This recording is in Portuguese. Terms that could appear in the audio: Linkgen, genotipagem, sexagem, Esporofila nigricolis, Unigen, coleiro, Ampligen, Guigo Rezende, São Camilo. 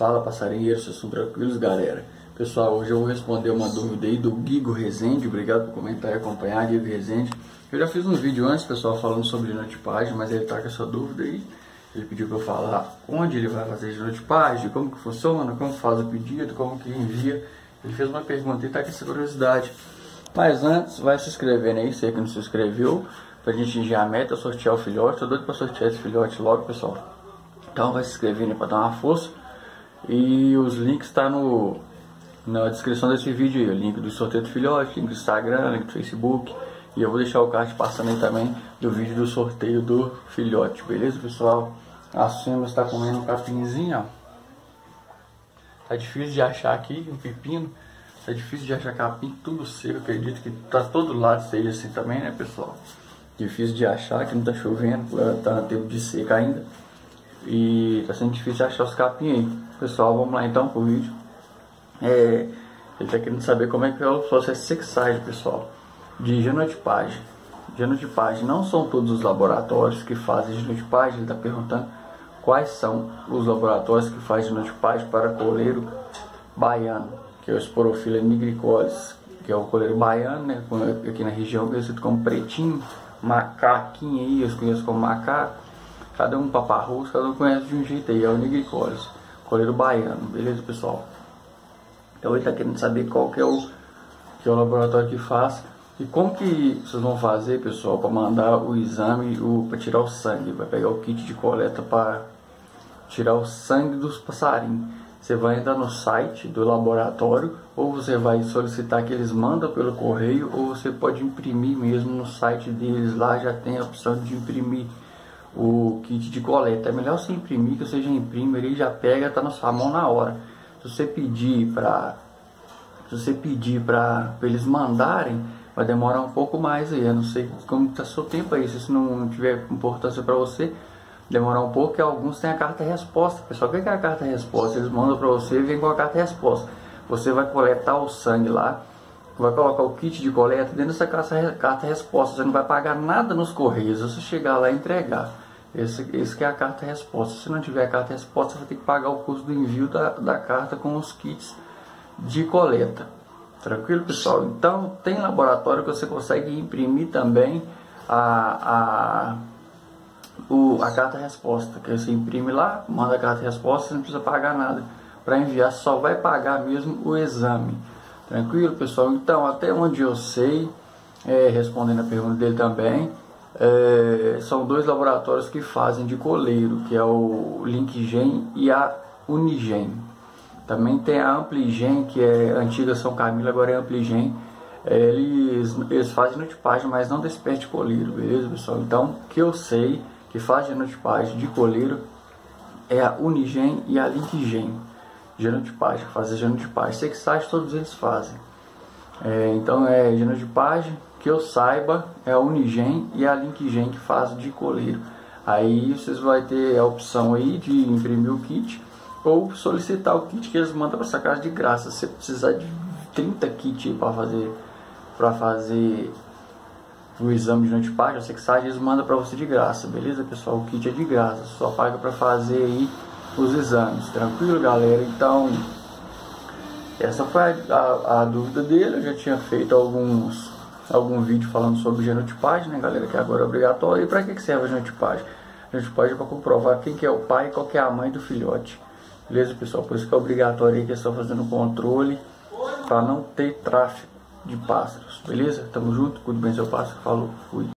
Fala, passarinheiro, vocês estão tranquilos, galera? Pessoal, hoje eu vou responder uma dúvida aí do Guigo Rezende. Obrigado por comentar e acompanhar, Guigo Rezende. Eu já fiz uns vídeos antes, pessoal, falando sobre genotipagem, mas ele tá com essa dúvida aí. Ele pediu para eu falar onde ele vai fazer genotipagem, como que funciona, como faz o pedido, como que envia. Ele fez uma pergunta e tá com essa curiosidade. Mas antes, vai se inscrevendo aí, você que não se inscreveu, pra gente enviar a meta, sortear o filhote. Tô doido pra sortear esse filhote logo, pessoal. Então vai se inscrevendo aí pra dar uma força. E os links tá na descrição desse vídeo aí, o link do sorteio do filhote, link do Instagram, link do Facebook, e eu vou deixar o card passando aí também do vídeo do sorteio do filhote, beleza, pessoal? A Sema está comendo um capinzinho, ó. Tá difícil de achar aqui, um pepino, tá difícil de achar capim, tudo seco, acredito que tá todo lado seja assim também, né, pessoal? Difícil de achar, que não tá chovendo, tá no tempo de seca ainda, e tá sendo difícil de achar os capim aí. Pessoal, vamos lá então pro vídeo. Ele tá querendo saber como é que é o processo de sexagem, pessoal, de genotipagem. Genotipagem não são todos os laboratórios que fazem genotipagem. Ele está perguntando quais são os laboratórios que fazem genotipagem para coleiro baiano, que é o Esporofila nigricolis, que é o coleiro baiano, né? Aqui na região conhecido como pretinho, macaquinho aí, eu conheço como macaco. Cada um paparroso, cada um conhece de um jeito aí, é o nigricolis, coleiro baiano, beleza, pessoal? Então ele está querendo saber qual que é o laboratório que faz e como que vocês vão fazer, pessoal, para mandar o exame, para tirar o sangue. Vai pegar o kit de coleta para tirar o sangue dos passarinhos. Você vai entrar no site do laboratório, ou você vai solicitar que eles mandam pelo correio, ou você pode imprimir mesmo no site deles. Lá já tem a opção de imprimir o kit de coleta. É melhor você imprimir, que você já imprime, ele já pega, tá na sua mão na hora. Se você pedir para eles mandarem, vai demorar um pouco mais aí. Eu não sei como está seu tempo aí, se isso não tiver importância para você, demorar um pouco, que alguns têm a carta resposta. Pessoal, o que é a carta resposta? Eles mandam para você e vem com a carta resposta. Você vai coletar o sangue lá, vai colocar o kit de coleta dentro dessa carta resposta. Você não vai pagar nada nos correios, você chegar lá e entregar. Esse que é a carta resposta. Se não tiver a carta resposta, você vai ter que pagar o custo do envio da carta com os kits de coleta. Tranquilo, pessoal? Então tem laboratório que você consegue imprimir também a carta resposta, que você imprime lá, manda a carta resposta, você não precisa pagar nada para enviar, só vai pagar mesmo o exame. Tranquilo, pessoal? Então, até onde eu sei, respondendo a pergunta dele também, são dois laboratórios que fazem de coleiro, que é o Linkgen e a Unigen. Também tem a Ampligen, que é antiga São Camilo, agora é Ampligen. Eles fazem genotipagem, mas não desse pé de coleiro, beleza, pessoal? Então, que eu sei que faz genotipagem de coleiro é a Unigen e a Linkgen. Genotipagem, fazer genotipagem, sexagem todos eles fazem. Então é genotipagem, que eu saiba, é a Unigen e a Linkgen que faz de coleiro. Aí vocês vão ter a opção aí de imprimir o kit ou solicitar o kit que eles mandam para essa casa de graça. Se você precisar de 30 kits para fazer o exame de genotipagem, a sexagem, eles mandam para você de graça, beleza, pessoal? O kit é de graça, só paga para fazer aí os exames. Tranquilo, galera? Então essa foi a dúvida dele. Eu já tinha feito algum vídeo falando sobre genotipagem, né, galera, que agora é obrigatório. E para que serve a genotipagem? A genotipagem é para comprovar quem que é o pai e qual que é a mãe do filhote, beleza, pessoal? Por isso que é obrigatório aí, que estão fazendo controle para não ter tráfico de pássaros, beleza? Tamo junto, cuide bem seu pássaro, falou, fui.